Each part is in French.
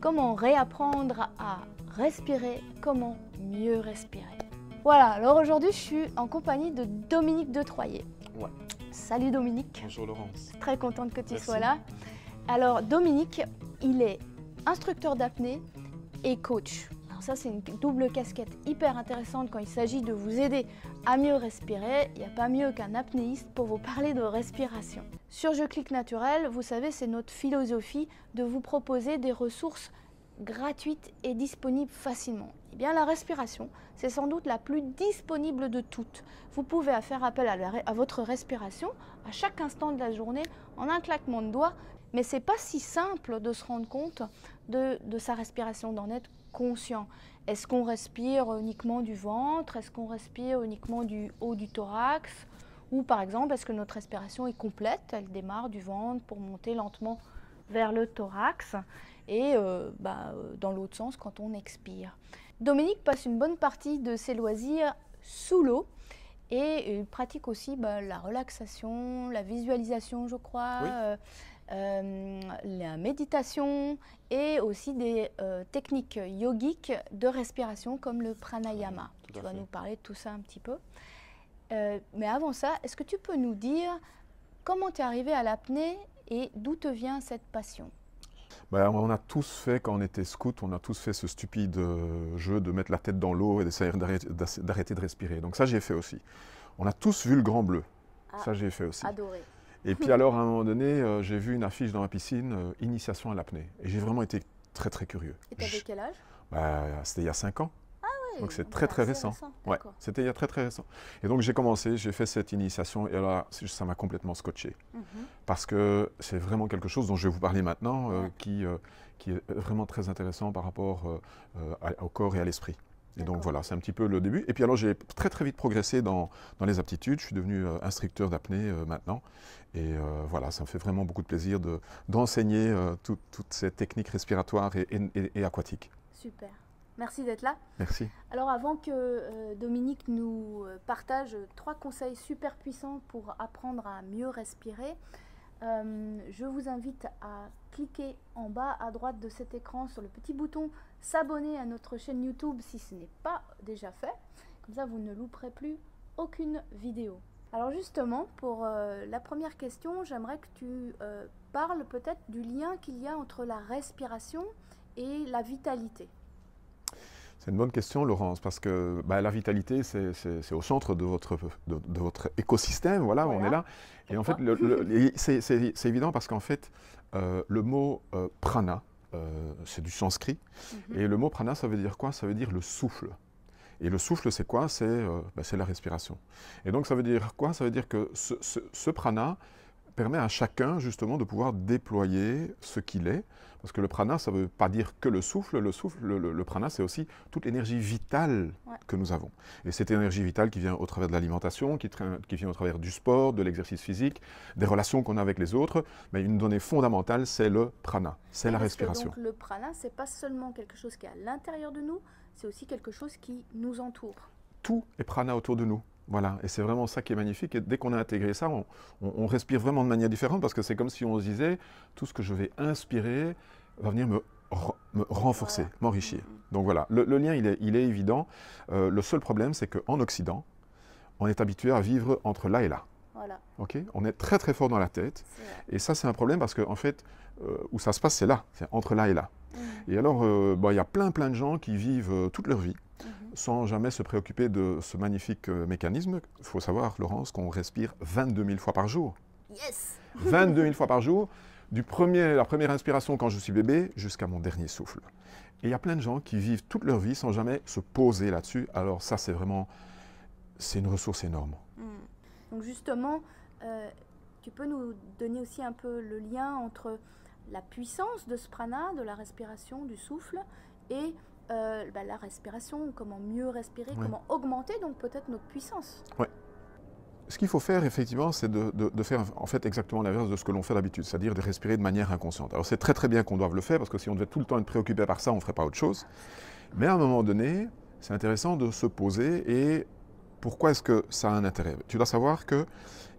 Comment réapprendre à respirer, comment mieux respirer. Voilà, alors aujourd'hui je suis en compagnie de Dominique de Troyer. Ouais. Salut Dominique. Bonjour Laurence. Très contente que tu sois là. Alors Dominique, il est instructeur d'apnée et coach. Alors ça c'est une double casquette hyper intéressante quand il s'agit de vous aider à mieux respirer. Il n'y a pas mieux qu'un apnéiste pour vous parler de respiration. Sur Je Clique Naturel, vous savez, c'est notre philosophie de vous proposer des ressources gratuite et disponible facilement. Eh bien, la respiration, c'est sans doute la plus disponible de toutes. Vous pouvez faire appel à votre respiration à chaque instant de la journée en un claquement de doigts, mais c'est pas si simple de se rendre compte de sa respiration, d'en être conscient. Est-ce qu'on respire uniquement du ventre? Est-ce qu'on respire uniquement du haut du thorax? Ou par exemple, est-ce que notre respiration est complète? Elle démarre du ventre pour monter lentement vers le thorax et dans l'autre sens quand on expire. Dominique passe une bonne partie de ses loisirs sous l'eau et il pratique aussi la relaxation, la visualisation je crois, oui. La méditation et aussi des techniques yogiques de respiration comme le pranayama. Oui, tu vas nous parler de tout ça un petit peu. Mais avant ça, est-ce que tu peux nous dire comment tu es arrivé à l'apnée et d'où te vient cette passion? On a tous fait, quand on était scout, on a tous fait ce stupide jeu de mettre la tête dans l'eau et d'essayer d'arrêter de respirer. Donc ça, j'ai fait aussi. On a tous vu le Grand Bleu. Ah, ça, j'ai fait aussi. Adoré. Et puis alors, à un moment donné, j'ai vu une affiche dans la piscine, initiation à l'apnée. Et j'ai vraiment été très, très curieux. Et tu avais quel âge? C'était il y a 5 ans. Ah oui. Donc c'est très, très récent. Ouais, c'était il y a très, très récent. Et donc j'ai commencé, j'ai fait cette initiation et là, ça m'a complètement scotché. Parce que c'est vraiment quelque chose dont je vais vous parler maintenant, qui est vraiment très intéressant par rapport au corps et à l'esprit. Et donc voilà, c'est un petit peu le début. Et puis alors j'ai très très vite progressé dans les aptitudes, je suis devenu instructeur d'apnée maintenant. Et voilà, ça me fait vraiment beaucoup de plaisir d'enseigner toutes ces techniques respiratoires et aquatiques. Super, merci d'être là. Merci. Alors avant que Dominique nous partage 3 conseils super puissants pour apprendre à mieux respirer, je vous invite à cliquer en bas à droite de cet écran sur le petit bouton « S'abonner à notre chaîne YouTube » si ce n'est pas déjà fait. Comme ça, vous ne louperez plus aucune vidéo. Alors justement, pour la première question, j'aimerais que tu parles peut-être du lien qu'il y a entre la respiration et la vitalité. C'est une bonne question, Laurence, parce que la vitalité, c'est au centre de votre écosystème. Voilà, on est là. Et en fait, c'est évident parce qu'en fait, le mot prana, c'est du sanskrit. Et le mot prana, ça veut dire quoi? Ça veut dire le souffle. Et le souffle, c'est quoi? C'est la respiration. Et donc, ça veut dire quoi? Ça veut dire que ce prana permet à chacun, justement, de pouvoir déployer ce qu'il est. Parce que le prana, ça ne veut pas dire que le souffle. Le prana, c'est aussi toute l'énergie vitale que nous avons. Et cette énergie vitale qui vient au travers de l'alimentation, qui vient au travers du sport, de l'exercice physique, des relations qu'on a avec les autres. Mais une donnée fondamentale, c'est le prana, c'est la respiration. Donc le prana, ce n'est pas seulement quelque chose qui est à l'intérieur de nous, c'est aussi quelque chose qui nous entoure. Tout est prana autour de nous. Voilà, et c'est vraiment ça qui est magnifique. Et dès qu'on a intégré ça, on respire vraiment de manière différente parce que c'est comme si on se disait tout ce que je vais inspirer va venir me renforcer, m'enrichir. Donc voilà, le lien, il est évident. Le seul problème, c'est qu'en Occident, on est habitué à vivre entre là et là. Voilà. Okay? On est très très fort dans la tête. Et ça, c'est un problème parce qu'en fait, où ça se passe, c'est là, c'est entre là et là. Et alors, il y a plein de gens qui vivent toute leur vie sans jamais se préoccuper de ce magnifique mécanisme. Il faut savoir, Laurence, qu'on respire 22 000 fois par jour. Yes. 22 000 fois par jour, la première inspiration quand je suis bébé jusqu'à mon dernier souffle. Et il y a plein de gens qui vivent toute leur vie sans jamais se poser là-dessus. Alors ça, c'est vraiment, c'est une ressource énorme. Donc justement, tu peux nous donner aussi un peu le lien entre la puissance de ce prana, de la respiration, du souffle et la respiration, comment mieux respirer, comment augmenter donc peut-être notre puissance. Oui. Ce qu'il faut faire effectivement, c'est de faire en fait exactement l'inverse de ce que l'on fait d'habitude, c'est-à-dire de respirer de manière inconsciente. Alors c'est très très bien qu'on doive le faire parce que si on devait tout le temps être préoccupé par ça, on ne ferait pas autre chose. Mais à un moment donné, c'est intéressant de se poser et pourquoi est-ce que ça a un intérêt? Tu dois savoir qu'il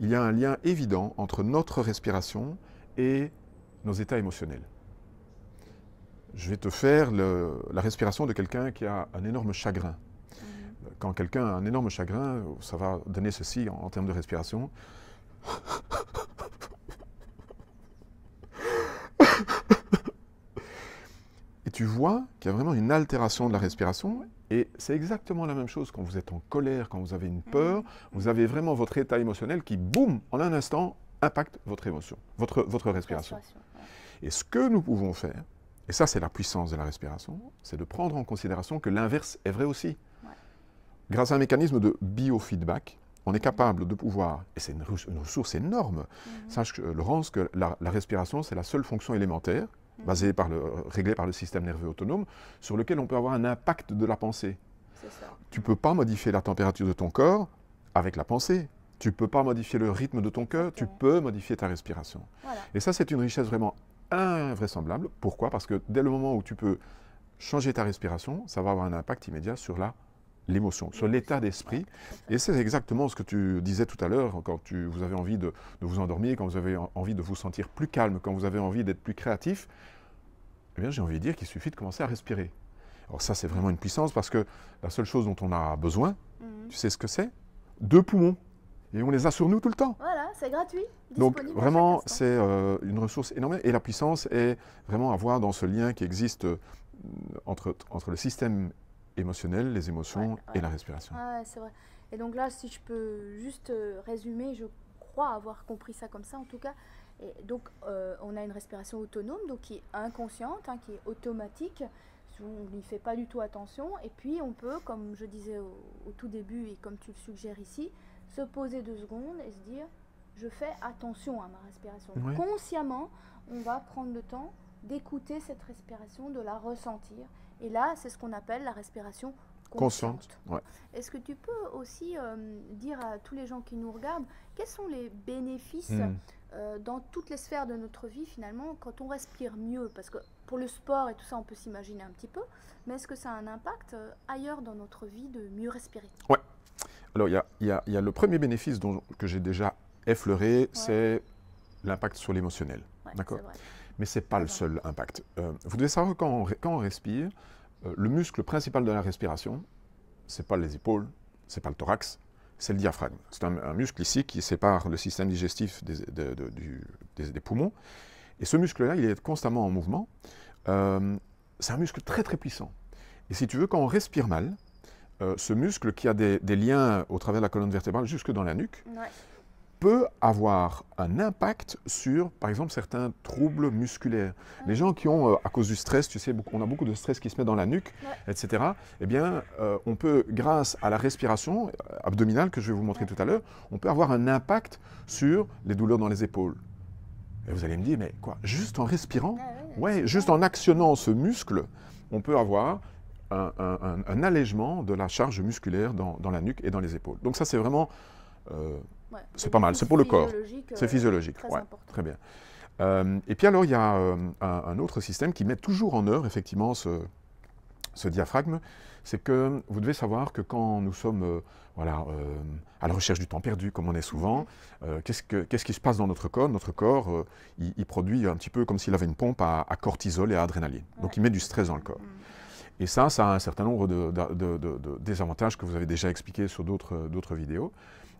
y a un lien évident entre notre respiration et nos états émotionnels. je vais te faire la respiration de quelqu'un qui a un énorme chagrin. Quand quelqu'un a un énorme chagrin, ça va donner ceci en termes de respiration. Et tu vois qu'il y a vraiment une altération de la respiration. Et c'est exactement la même chose quand vous êtes en colère, quand vous avez une peur. Vous avez vraiment votre état émotionnel qui, boum, en un instant, impacte votre émotion, votre respiration. Et ce que nous pouvons faire, et ça c'est la puissance de la respiration, c'est de prendre en considération que l'inverse est vrai aussi. Grâce à un mécanisme de biofeedback, on est capable de pouvoir, et c'est une ressource énorme, sache, Laurence, que la respiration, c'est la seule fonction élémentaire, réglée par le système nerveux autonome, sur lequel on peut avoir un impact de la pensée. Tu ne peux pas modifier la température de ton corps avec la pensée. Tu ne peux pas modifier le rythme de ton cœur, tu peux modifier ta respiration. Voilà. Et ça, c'est une richesse vraiment invraisemblable. Pourquoi? Parce que dès le moment où tu peux changer ta respiration, ça va avoir un impact immédiat sur l'émotion, sur l'état d'esprit. Et c'est exactement ce que tu disais tout à l'heure, quand vous avez envie de vous endormir, quand vous avez envie de vous sentir plus calme, quand vous avez envie d'être plus créatif, eh bien, j'ai envie de dire qu'il suffit de commencer à respirer. Alors ça, c'est vraiment une puissance, parce que la seule chose dont on a besoin, tu sais ce que c'est? 2 poumons. Et on les a sur nous tout le temps. Voilà, c'est gratuit. Donc vraiment, c'est une ressource énorme. Et la puissance est vraiment à voir dans ce lien qui existe entre le système émotionnel, les émotions et la respiration. Ah, c'est vrai. Et donc là, si je peux juste résumer, je crois avoir compris ça comme ça en tout cas. Et donc on a une respiration autonome, donc qui est inconsciente, hein, qui est automatique. On n'y fait pas du tout attention. Et puis on peut, comme je disais au tout début et comme tu le suggères ici, se poser 2 secondes et se dire je fais attention à ma respiration. Oui. Consciemment, on va prendre le temps d'écouter cette respiration, de la ressentir. Et là, c'est ce qu'on appelle la respiration consciente. Ouais. Est-ce que tu peux aussi dire à tous les gens qui nous regardent quels sont les bénéfices dans toutes les sphères de notre vie finalement quand on respire mieux? Parce que pour le sport et tout ça, on peut s'imaginer un petit peu, mais est-ce que ça a un impact ailleurs dans notre vie de mieux respirer? Ouais. Alors, il y a le premier bénéfice que j'ai déjà effleuré, c'est l'impact sur l'émotionnel. Ouais, d'accord. Mais ce n'est pas le seul impact. Vous devez savoir que quand on respire, le muscle principal de la respiration, ce n'est pas les épaules, ce n'est pas le thorax, c'est le diaphragme. C'est un muscle ici qui sépare le système digestif des poumons. Et ce muscle-là, il est constamment en mouvement. C'est un muscle très, très puissant. Et si tu veux, quand on respire mal, ce muscle qui a des liens au travers de la colonne vertébrale jusque dans la nuque peut avoir un impact sur, par exemple, certains troubles musculaires. Les gens qui ont, à cause du stress, tu sais, on a beaucoup de stress qui se met dans la nuque, etc. Eh bien, on peut, grâce à la respiration abdominale que je vais vous montrer tout à l'heure, on peut avoir un impact sur les douleurs dans les épaules. Et vous allez me dire, mais quoi, juste en respirant? Ouais, juste en actionnant ce muscle, on peut avoir un allègement de la charge musculaire dans la nuque et dans les épaules. Donc ça, c'est vraiment, c'est pas mal, c'est pour le corps, c'est physiologique, très bien. Et puis alors, il y a un autre système qui met toujours en œuvre, effectivement, ce diaphragme, c'est que vous devez savoir que quand nous sommes à la recherche du temps perdu, comme on est souvent, qu'est-ce qui se passe dans notre corps? Notre corps, il produit un petit peu comme s'il avait une pompe à cortisol et à adrénaline, donc il met du stress dans le corps. Et ça, ça a un certain nombre de désavantages que vous avez déjà expliqués sur d'autres vidéos.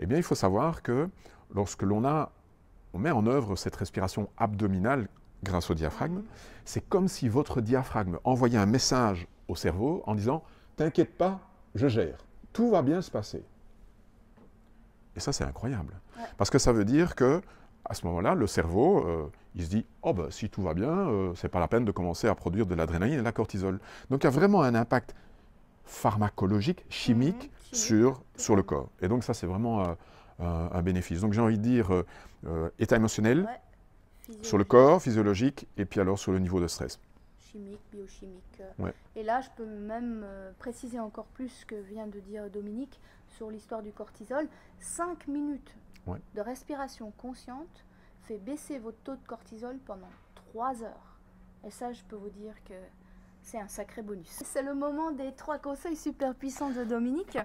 Eh bien, il faut savoir que lorsque on met en œuvre cette respiration abdominale grâce au diaphragme, c'est comme si votre diaphragme envoyait un message au cerveau en disant « T'inquiète pas, je gère, tout va bien se passer ». Et ça, c'est incroyable. Parce que ça veut dire que, à ce moment-là, le cerveau, il se dit « Oh ben, si tout va bien, c'est pas la peine de commencer à produire de l'adrénaline et de la cortisol ». Donc, il y a vraiment un impact pharmacologique, chimique, sur le corps. Et donc, ça, c'est vraiment un bénéfice. Donc, j'ai envie de dire état émotionnel, sur le corps, physiologique, et puis alors sur le niveau de stress. Chimique, biochimique. Et là, je peux même préciser encore plus ce que vient de dire Dominique sur l'histoire du cortisol. 5 minutes de respiration consciente fait baisser votre taux de cortisol pendant 3 heures. Et ça, je peux vous dire que c'est un sacré bonus. C'est le moment des 3 conseils super puissants de Dominique.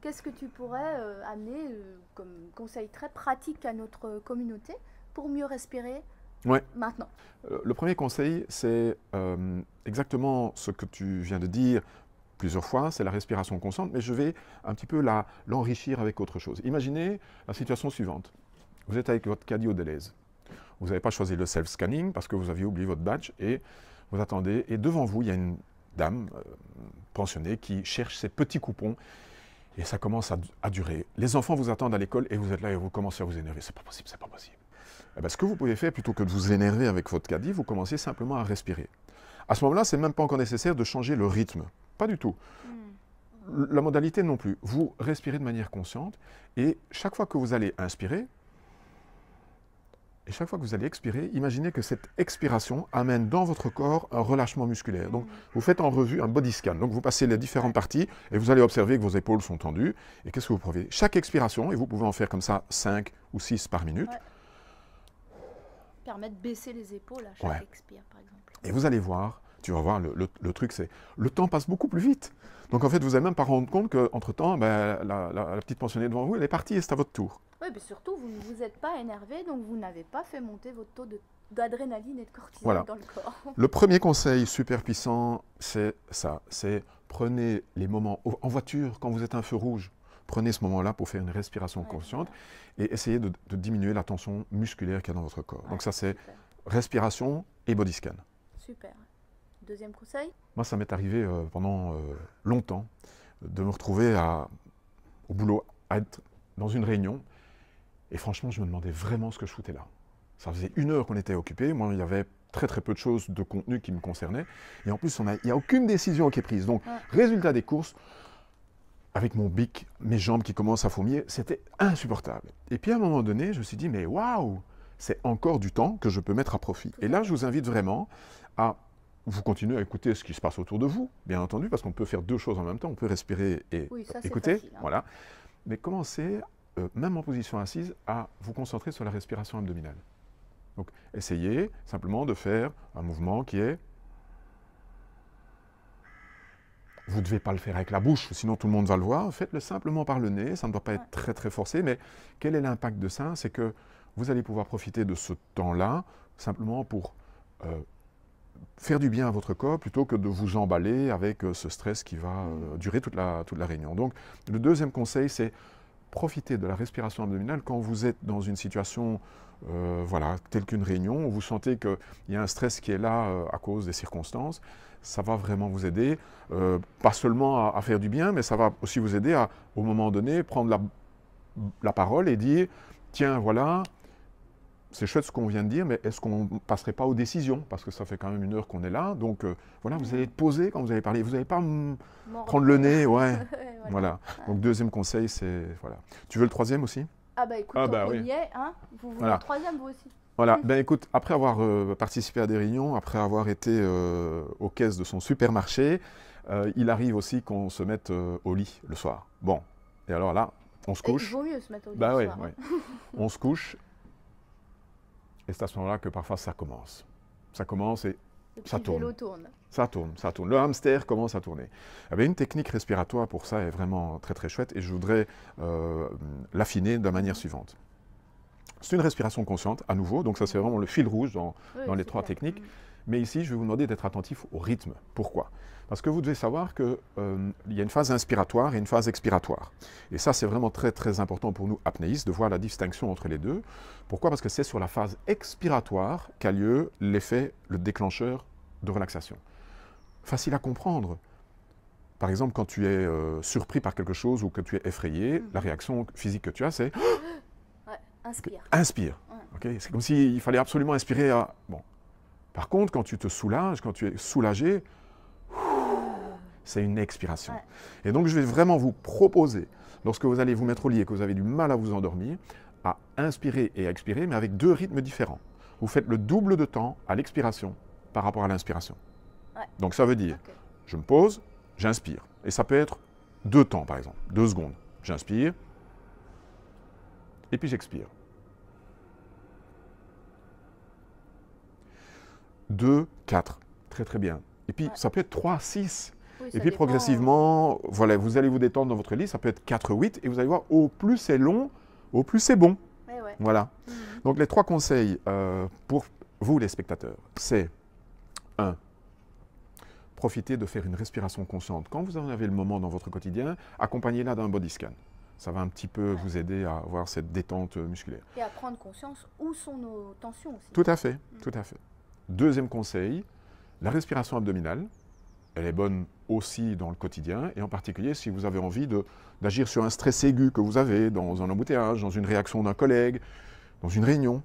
Qu'est-ce que tu pourrais amener comme conseil très pratique à notre communauté pour mieux respirer Ouais. Maintenant. Le premier conseil, c'est exactement ce que tu viens de dire plusieurs fois, c'est la respiration consciente, mais je vais un petit peu l'enrichir avec autre chose. Imaginez la situation suivante. Vous êtes avec votre caddie au Delhaize. Vous n'avez pas choisi le self-scanning parce que vous aviez oublié votre badge et vous attendez. Et devant vous, il y a une dame pensionnée qui cherche ses petits coupons et ça commence à durer. Les enfants vous attendent à l'école et vous êtes là et vous commencez à vous énerver. C'est pas possible, c'est pas possible. Eh bien, ce que vous pouvez faire, plutôt que de vous énerver avec votre caddie, vous commencez simplement à respirer. À ce moment-là, ce n'est même pas encore nécessaire de changer le rythme. Pas du tout. La modalité non plus. Vous respirez de manière consciente et chaque fois que vous allez inspirer, et chaque fois que vous allez expirer, imaginez que cette expiration amène dans votre corps un relâchement musculaire. Donc, vous faites en revue un body scan. Donc, vous passez les différentes parties et vous allez observer que vos épaules sont tendues. Et qu'est-ce que vous prouvez? Chaque expiration, et vous pouvez en faire comme ça 5 ou 6 par minute. Ouais. Permettre de baisser les épaules à chaque expire, par exemple. Et vous allez voir, tu vas voir, le truc, c'est le temps passe beaucoup plus vite. Donc, en fait, vous n'allez même pas rendre compte qu'entre-temps, ben, la petite pensionnée devant vous, elle est partie et c'est à votre tour. Oui, mais surtout, vous ne vous êtes pas énervé, donc vous n'avez pas fait monter votre taux d'adrénaline et de cortisol dans le corps. Le premier conseil super puissant, c'est ça. C'est prenez les moments en voiture, quand vous êtes à un feu rouge. Prenez ce moment-là pour faire une respiration consciente et essayez de diminuer la tension musculaire qu'il y a dans votre corps. Ouais, donc ça, c'est respiration et body scan. Super. Deuxième conseil? Moi, ça m'est arrivé pendant longtemps de me retrouver au boulot, à être dans une réunion. Et franchement, je me demandais vraiment ce que je foutais là. Ça faisait une heure qu'on était occupés. Moi, il y avait très très peu de choses de contenu qui me concernaient. Et en plus, il n'y a aucune décision qui est prise. Donc, résultat des courses, avec mon bic, mes jambes qui commencent à fourmiller, c'était insupportable. Et puis, à un moment donné, je me suis dit, mais waouh, c'est encore du temps que je peux mettre à profit. Et là, je vous invite vraiment à... Vous continuez à écouter ce qui se passe autour de vous, bien entendu, parce qu'on peut faire deux choses en même temps. On peut respirer et écouter, facile, hein. Voilà. Mais commencez, même en position assise, à vous concentrer sur la respiration abdominale. Donc, essayez simplement de faire un mouvement qui est... Vous ne devez pas le faire avec la bouche, sinon tout le monde va le voir. Faites-le simplement par le nez, ça ne doit pas être très très forcé. Mais quel est l'impact de ça? C'est que vous allez pouvoir profiter de ce temps-là, simplement pour... faire du bien à votre corps plutôt que de vous emballer avec ce stress qui va durer toute la réunion. Donc, le deuxième conseil, c'est profiter de la respiration abdominale quand vous êtes dans une situation telle qu'une réunion, où vous sentez qu'il y a un stress qui est là à cause des circonstances. Ça va vraiment vous aider, pas seulement à faire du bien, mais ça va aussi vous aider à, au moment donné, prendre la parole et dire « Tiens, voilà ». C'est chouette ce qu'on vient de dire, mais est-ce qu'on ne passerait pas aux décisions? Parce que ça fait quand même une heure qu'on est là. Donc, voilà, vous allez être posé quand vous allez parler. Vous n'allez pas prendre le nez. Voilà. Donc, deuxième conseil, c'est... Tu veux le troisième aussi? Ah bah écoute, on y est. Hein, vous voulez le troisième, vous aussi? Voilà. Ben écoute, après avoir participé à des réunions, après avoir été aux caisses de son supermarché, il arrive aussi qu'on se mette au lit le soir. Bon. Et alors là, on se couche. Il vaut mieux se mettre au lit le soir. On se couche. Et c'est à ce moment-là que parfois ça commence. Ça commence et ça tourne. Ça tourne. Le hamster commence à tourner. Eh bien, une technique respiratoire pour ça est vraiment très très chouette et je voudrais l'affiner de la manière suivante. C'est une respiration consciente à nouveau, donc ça c'est vraiment le fil rouge dans les trois techniques. Mais ici, je vais vous demander d'être attentif au rythme. Pourquoi? Parce que vous devez savoir qu'il y a une phase inspiratoire et une phase expiratoire. Et ça, c'est vraiment très, très important pour nous, apnéistes, de voir la distinction entre les deux. Pourquoi? Parce que c'est sur la phase expiratoire qu'a lieu l'effet, le déclencheur de relaxation. Facile à comprendre. Par exemple, quand tu es surpris par quelque chose ou que tu es effrayé, la réaction physique que tu as, c'est... inspire. Inspire. Okay? C'est comme s'il fallait absolument inspirer à... Bon. Par contre, quand tu te soulages, quand tu es soulagé, c'est une expiration. Et donc, je vais vraiment vous proposer, lorsque vous allez vous mettre au lit et que vous avez du mal à vous endormir, à inspirer et à expirer, mais avec deux rythmes différents. Vous faites le double de temps à l'expiration par rapport à l'inspiration. Donc, ça veut dire, je me pose, j'inspire. Et ça peut être 2 temps, par exemple, 2 secondes. J'inspire, et puis j'expire. 2, 4, très très bien. Et puis ça peut être 3, 6. Oui, et puis progressivement, voilà, vous allez vous détendre dans votre lit, ça peut être 4, 8. Et vous allez voir, au plus c'est long, au plus c'est bon. Voilà. Donc les 3 conseils pour vous les spectateurs, c'est 1. Profitez de faire une respiration consciente. Quand vous en avez le moment dans votre quotidien, accompagnez-la d'un body scan. Ça va un petit peu vous aider à avoir cette détente musculaire. Et à prendre conscience où sont nos tensions aussi. Tout à fait, tout à fait. Deuxième conseil, la respiration abdominale, elle est bonne aussi dans le quotidien, et en particulier si vous avez envie d'agir sur un stress aigu que vous avez dans un embouteillage, dans une réaction d'un collègue, dans une réunion.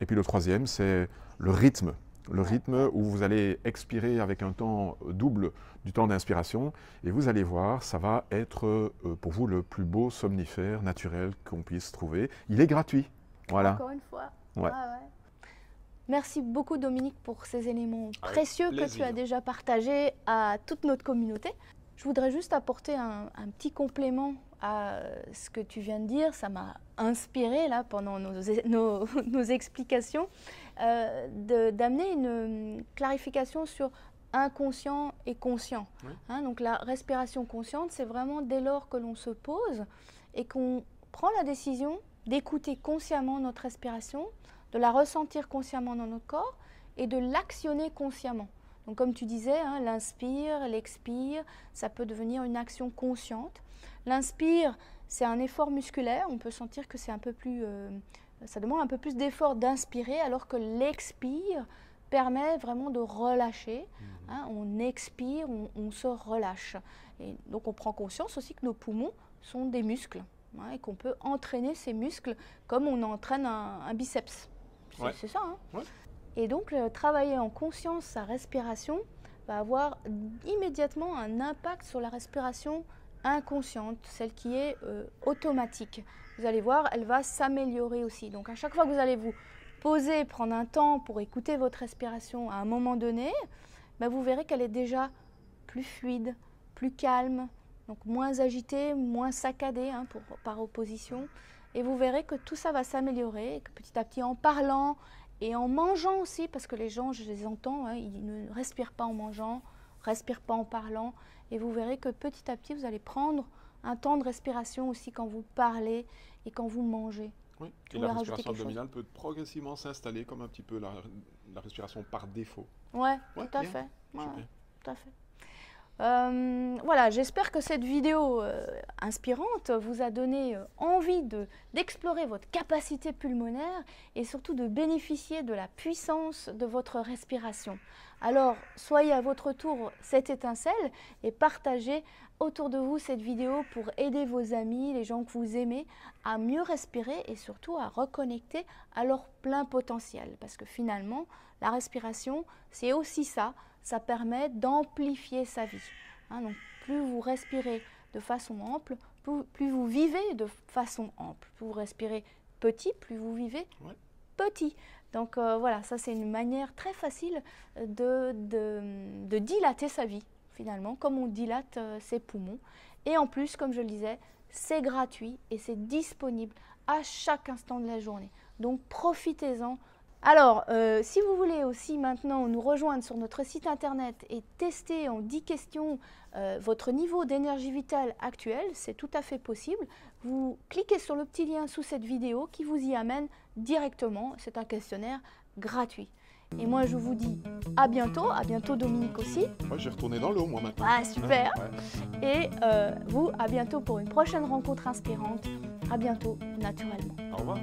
Et puis le troisième, c'est le rythme. Le rythme où vous allez expirer avec un temps double du temps d'inspiration, et vous allez voir, ça va être pour vous le plus beau somnifère naturel qu'on puisse trouver. Il est gratuit. Voilà. Encore une fois. Ouais. Ah ouais. Merci beaucoup Dominique pour ces éléments précieux que tu as déjà partagés à toute notre communauté. Je voudrais juste apporter un petit complément à ce que tu viens de dire. Ça m'a inspiré là pendant nos explications d'amener une clarification sur inconscient et conscient. Oui. Hein, donc la respiration consciente, c'est vraiment dès lors que l'on se pose et qu'on prend la décision d'écouter consciemment notre respiration, de la ressentir consciemment dans notre corps et de l'actionner consciemment. Donc comme tu disais, hein, l'inspire, l'expire, ça peut devenir une action consciente. L'inspire, c'est un effort musculaire, on peut sentir que c'est un peu plus, ça demande un peu plus d'effort d'inspirer, alors que l'expire permet vraiment de relâcher. Hein, on expire, on se relâche. Et donc on prend conscience aussi que nos poumons sont des muscles. Ouais, et qu'on peut entraîner ses muscles comme on entraîne un biceps. C'est ça. Hein? Ouais. Et donc, travailler en conscience sa respiration va avoir immédiatement un impact sur la respiration inconsciente, celle qui est automatique. Vous allez voir, elle va s'améliorer aussi. Donc, à chaque fois que vous allez vous poser, prendre un temps pour écouter votre respiration à un moment donné, bah, vous verrez qu'elle est déjà plus fluide, plus calme. Donc moins agité, moins saccadé hein, par opposition. Et vous verrez que tout ça va s'améliorer, et que petit à petit en parlant et en mangeant aussi, parce que les gens, je les entends, hein, ils ne respirent pas en mangeant, respirent pas en parlant. Et vous verrez que petit à petit, vous allez prendre un temps de respiration aussi quand vous parlez et quand vous mangez. Oui, et la respiration abdominale peut progressivement s'installer comme un petit peu la respiration par défaut. Oui, ouais, tout à fait. Ouais, tout à fait. Voilà, j'espère que cette vidéo inspirante vous a donné envie d'explorer votre capacité pulmonaire et surtout de bénéficier de la puissance de votre respiration. Alors, soyez à votre tour cette étincelle et partagez autour de vous cette vidéo pour aider vos amis, les gens que vous aimez, à mieux respirer et surtout à reconnecter à leur plein potentiel. Parce que finalement, la respiration, c'est aussi ça. Ça permet d'amplifier sa vie. Hein, donc plus vous respirez de façon ample, plus vous vivez de façon ample. Plus vous respirez petit, plus vous vivez petit. Donc voilà, ça c'est une manière très facile de dilater sa vie, finalement, comme on dilate ses poumons. Et en plus, comme je le disais, c'est gratuit et c'est disponible à chaque instant de la journée. Donc profitez-en. Alors, si vous voulez aussi maintenant nous rejoindre sur notre site internet et tester en 10 questions votre niveau d'énergie vitale actuel, c'est tout à fait possible. Vous cliquez sur le petit lien sous cette vidéo qui vous y amène directement. C'est un questionnaire gratuit. Et moi, je vous dis à bientôt Dominique aussi. Ouais, je vais retourner dans l'eau moi maintenant. Ah, super. Et vous, à bientôt pour une prochaine rencontre inspirante. À bientôt, naturellement. Au revoir.